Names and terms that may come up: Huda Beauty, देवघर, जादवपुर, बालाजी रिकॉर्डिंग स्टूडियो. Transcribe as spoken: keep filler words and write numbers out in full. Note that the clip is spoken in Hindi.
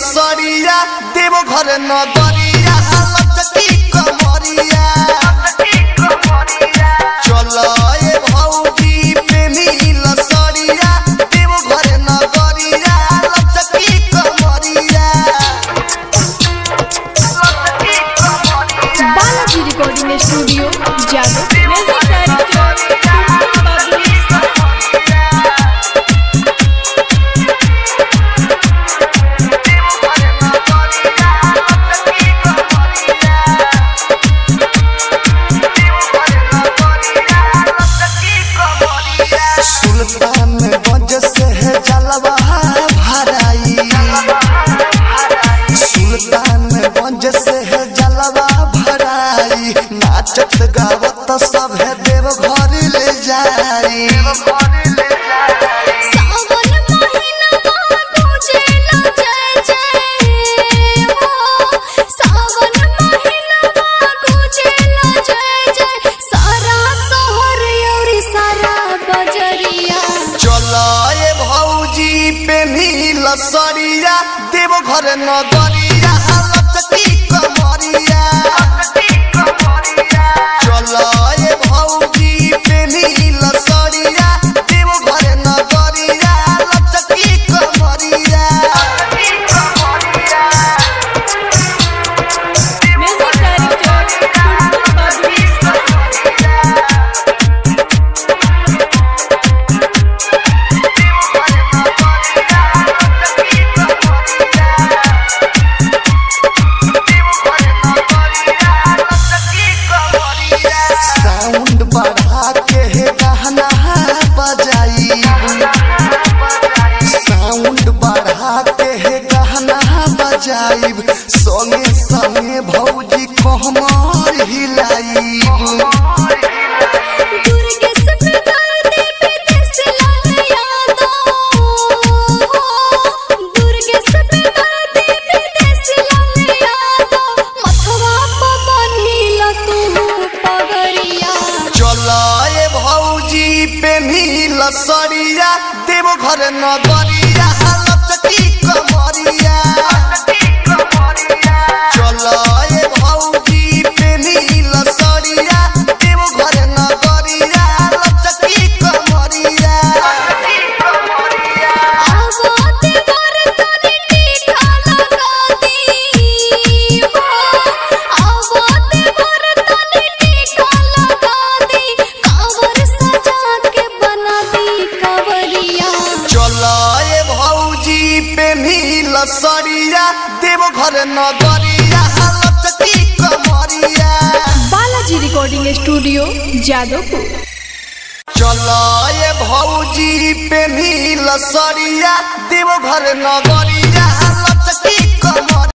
सरिया देवघर नगरिया लटकी कमरिया चला ये भौजी सरिया देवघर नगरिया लटकी कमरिया। बालाजी रिकॉर्डिंग स्टूडियो जादवपुर। सब है देवघर ले जाई सावन महीना पूजे ला जय जय हो सावन महीना पूजे ला जय जय सारा शहर और सारा बजरिया चला ये भौजी पे नील सरिया देवघर नगरिया लटकी कमरिया संगे संगे भौजी कहमर हिलाई चला ये भौजी पे नील सरिया देवघर नगरिया लटकी कमरिया सरिया देवघर नगरिया लटकी कमरिया। बालाजी रिकॉर्डिंग स्टूडियो जादवपुर। चला ये भौजी पे नील सरिया देवघर नगरिया।